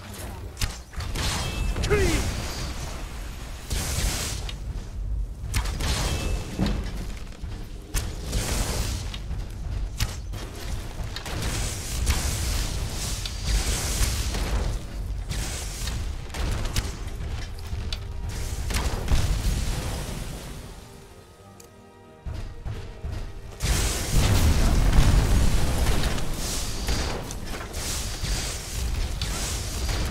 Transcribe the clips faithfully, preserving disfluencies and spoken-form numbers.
you control.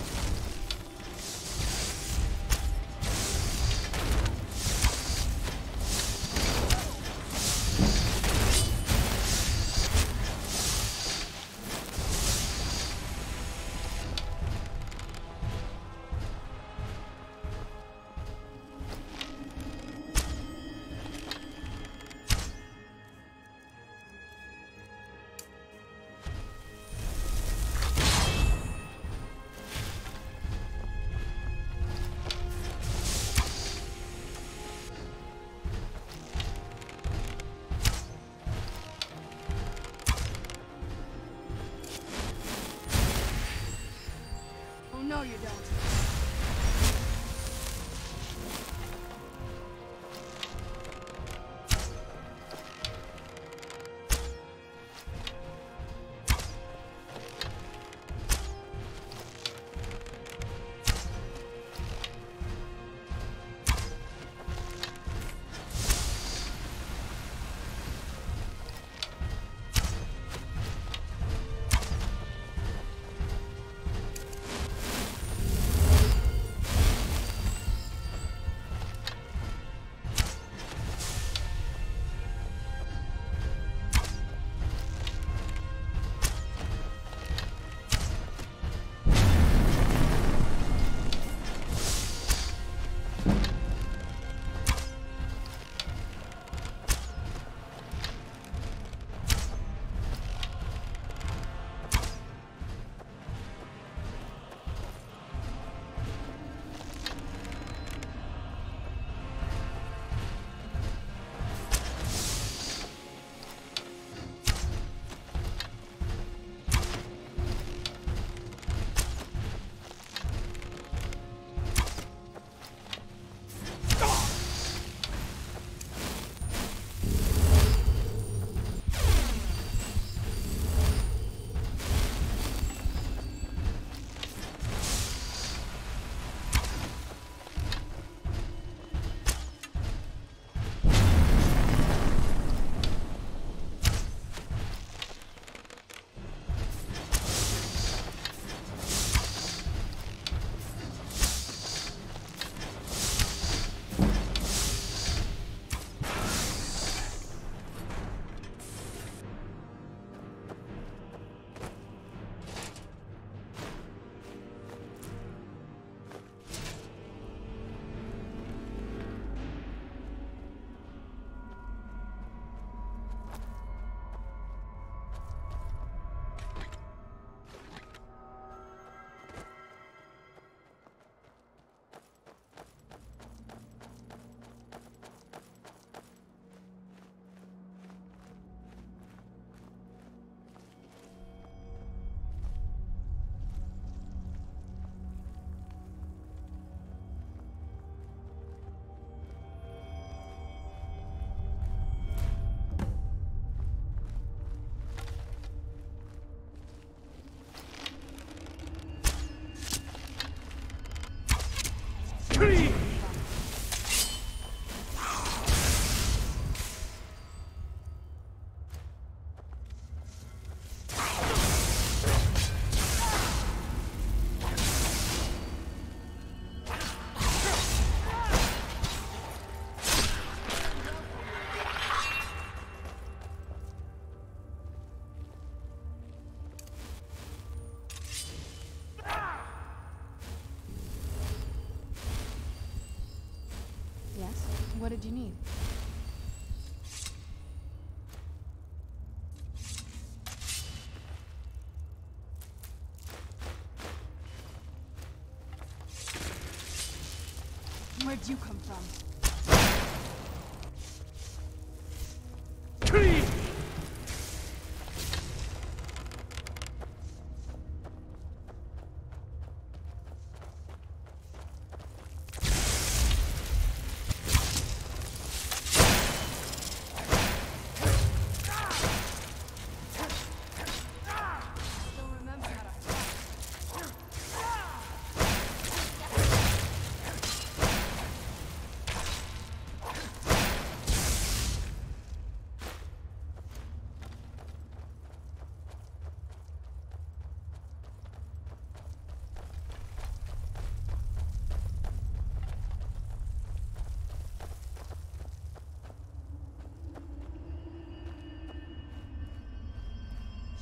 Clean! No, you don't. What did you need? Where'd you come from?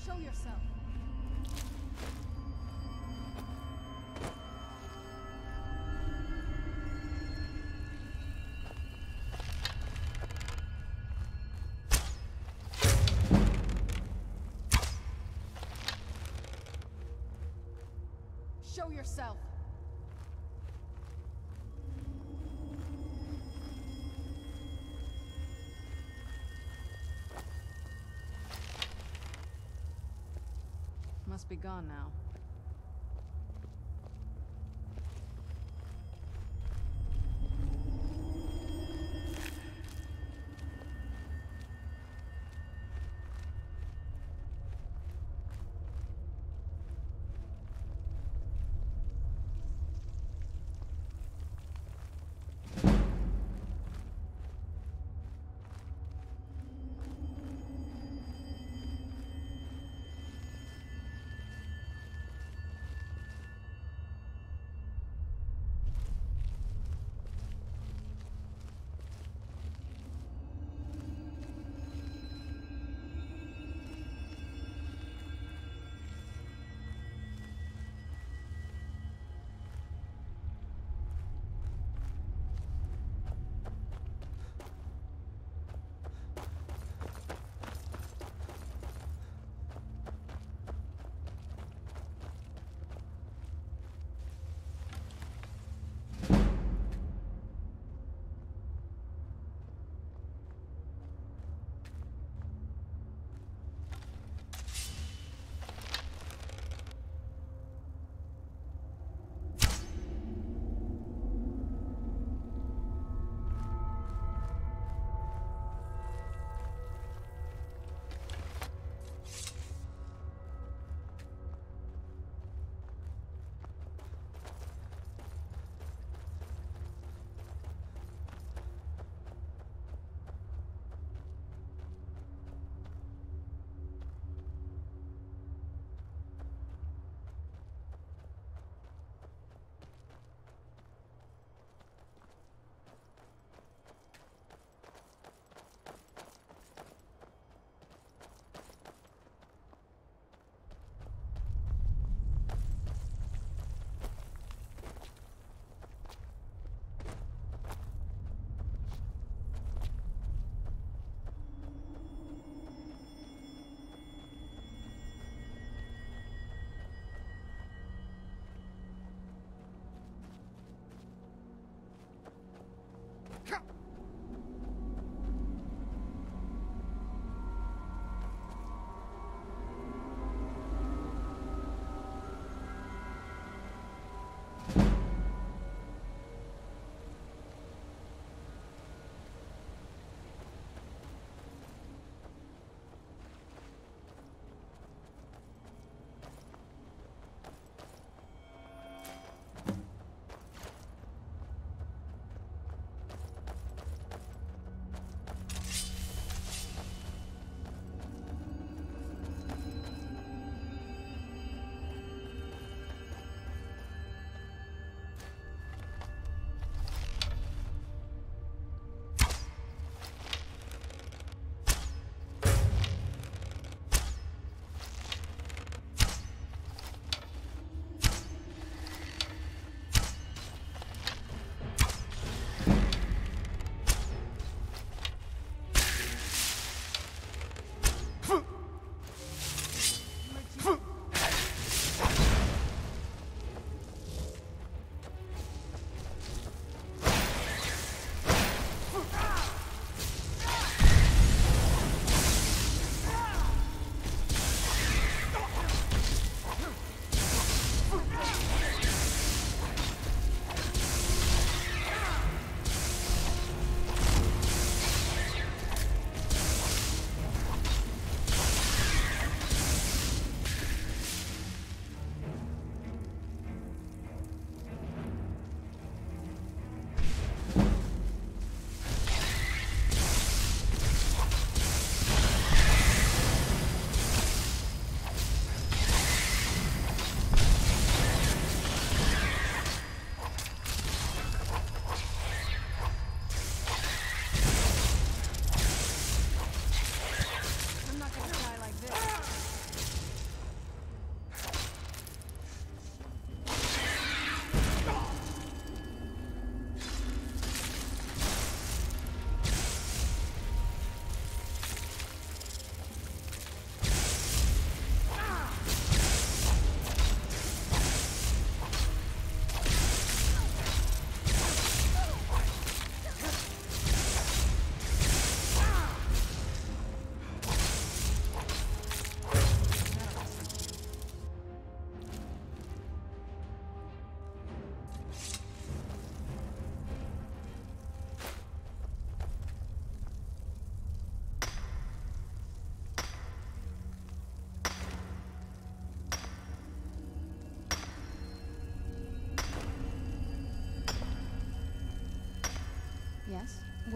Show yourself. Show yourself. Must be gone now.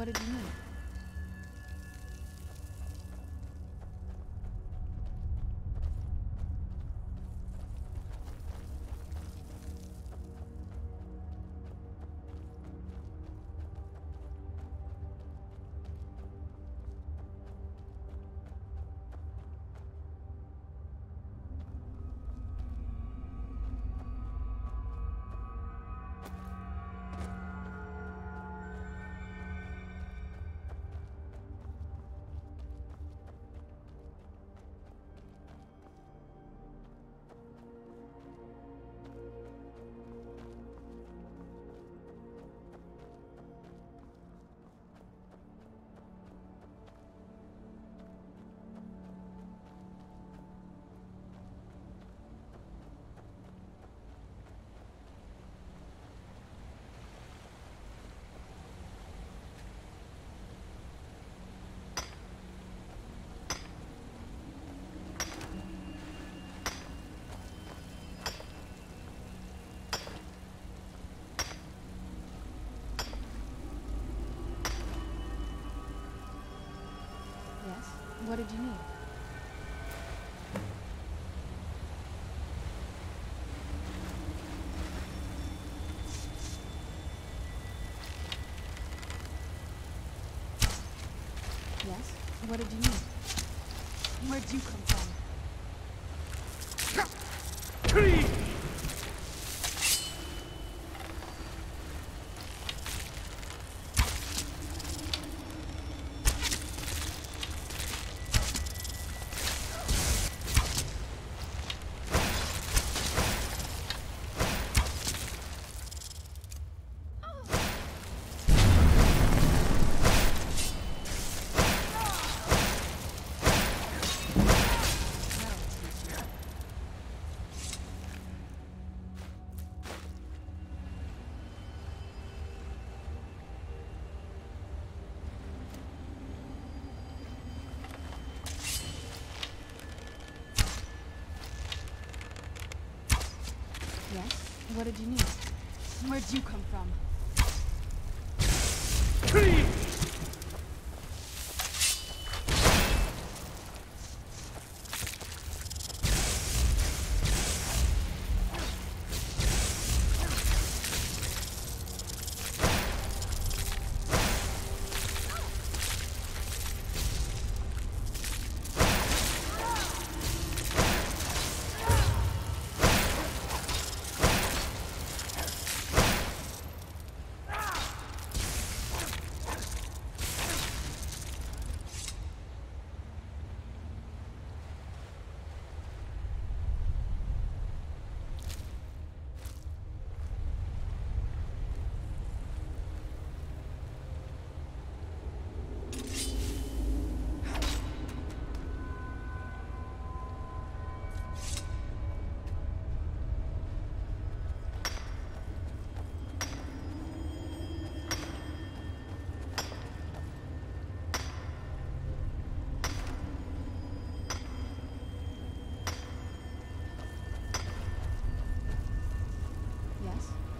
What did you need? What did you need? Yes? What did you need? Where'd you come from? What did you need? Where'd you come from?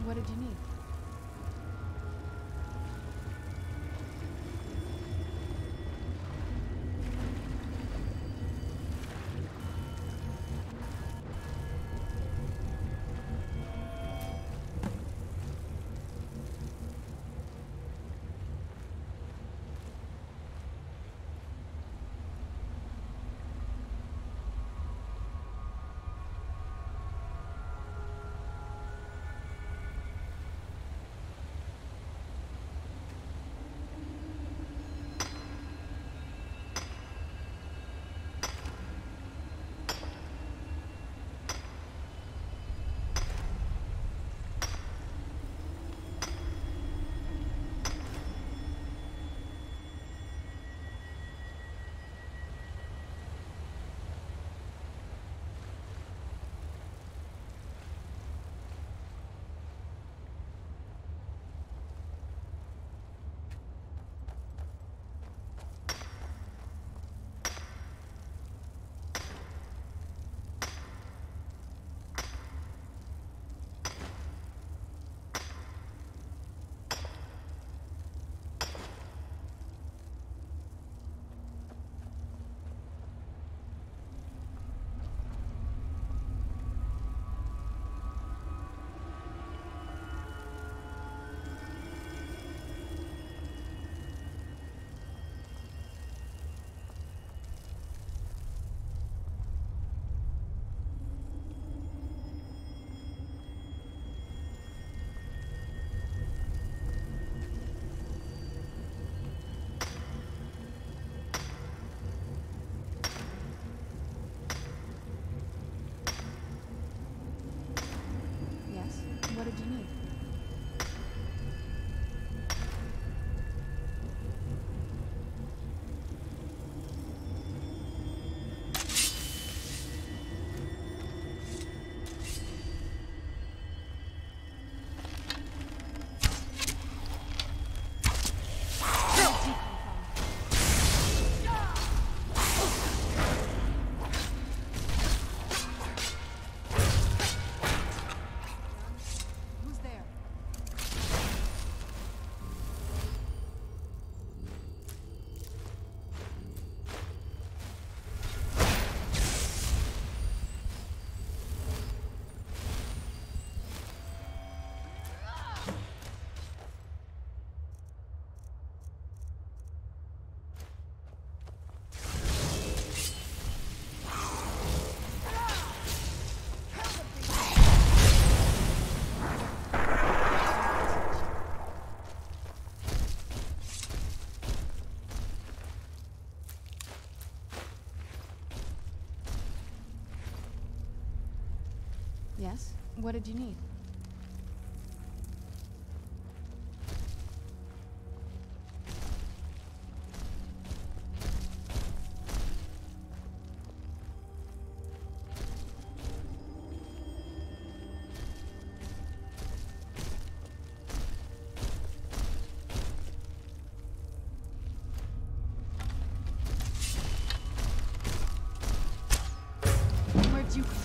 What did you need? Yes? What did you need? Where'd you come from?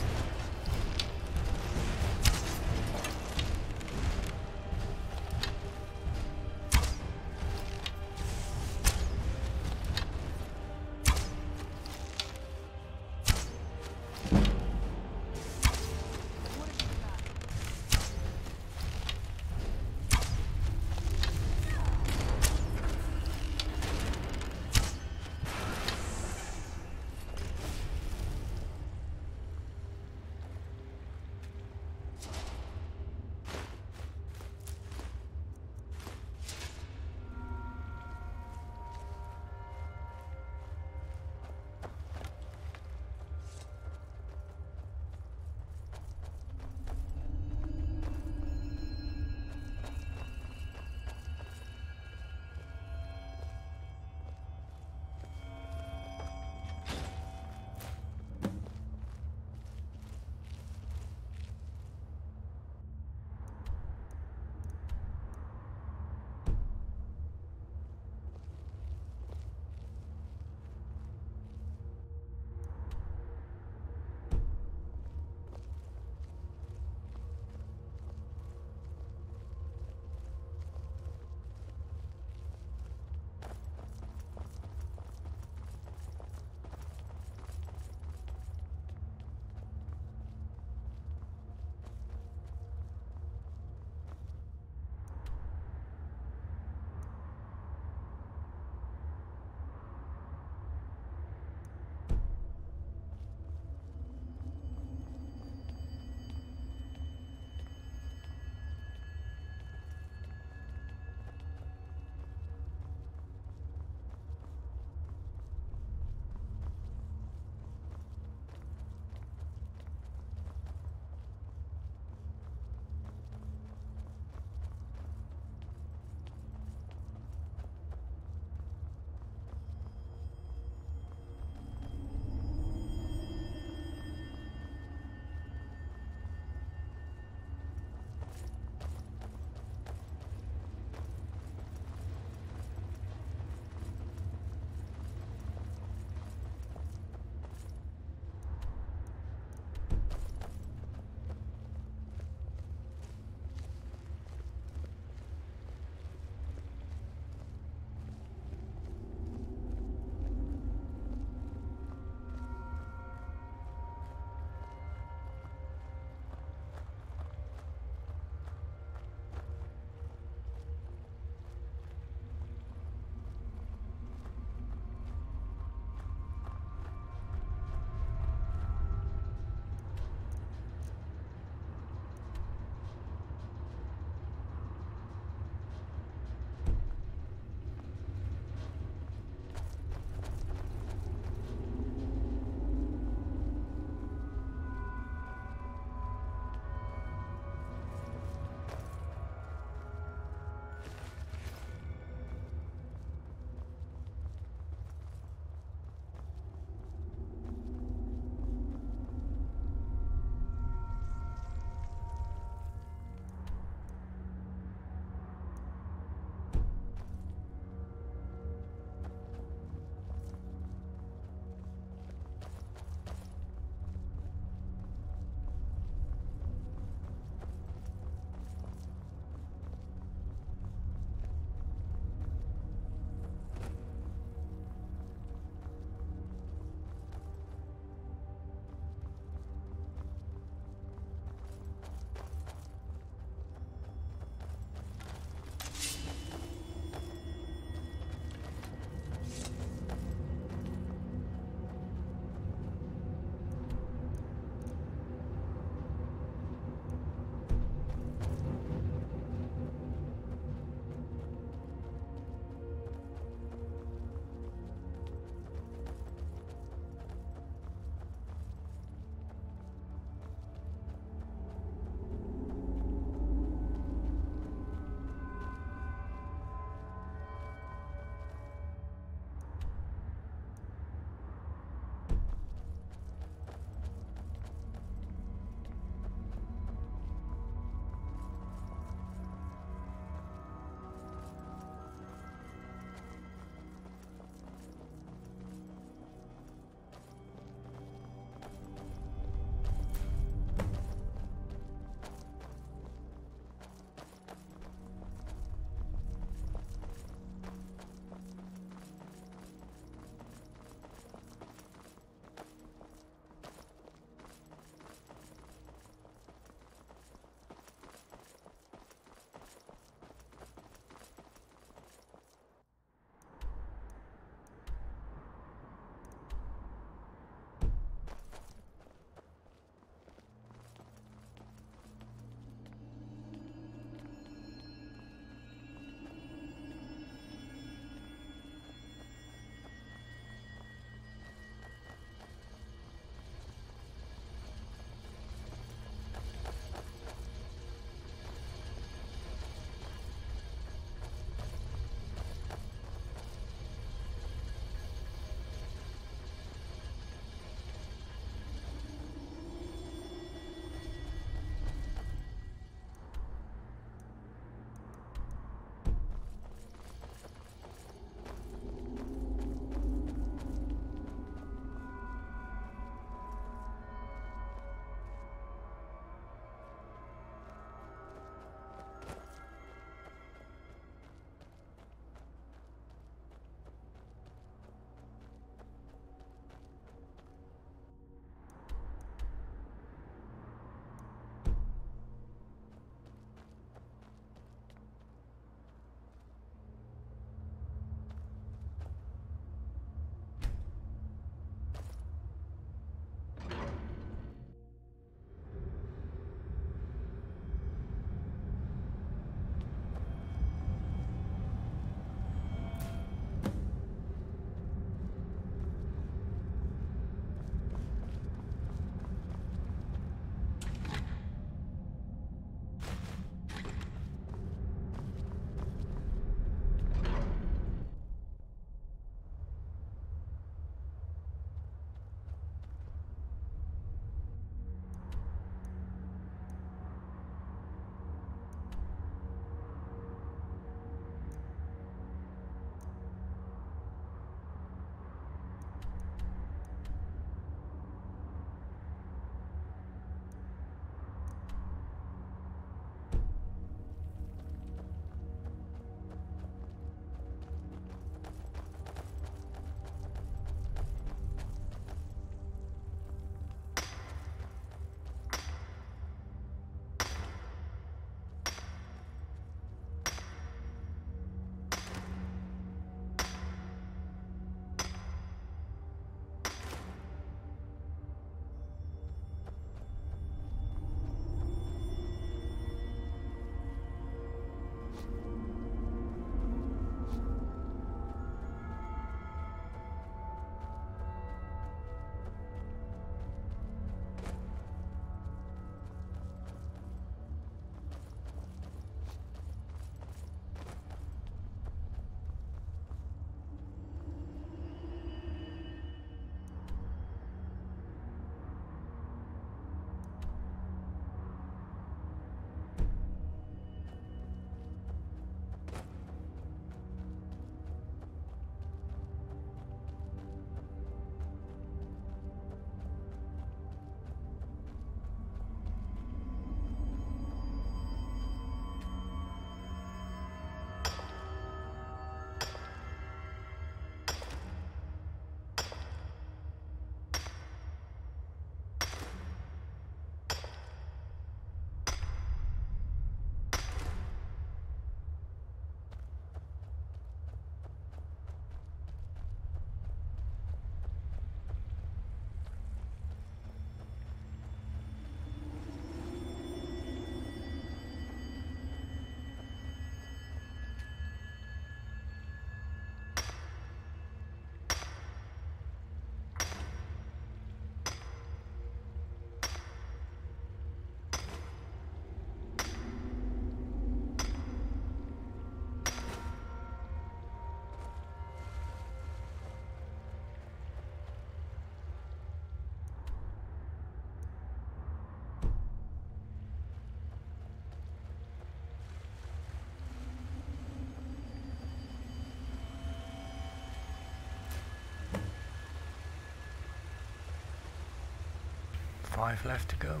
five left to go.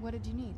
What did you need?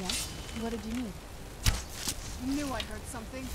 Yeah? What did you need? Knew I heard something.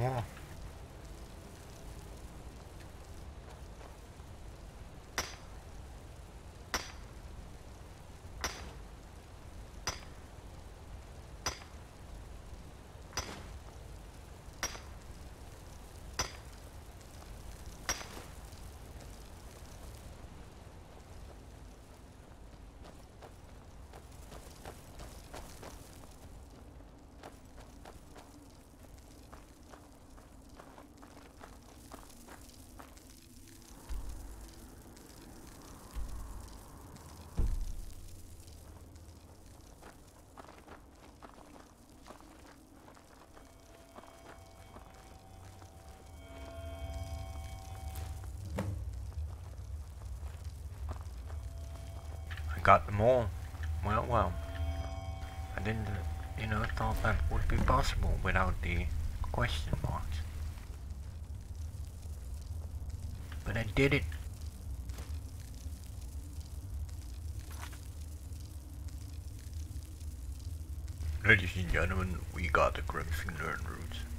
Yeah. Got them all. Well, well. I didn't, you know, thought that would be possible without the question marks. But I did it. Ladies and gentlemen, we got the Crimson Learn Root.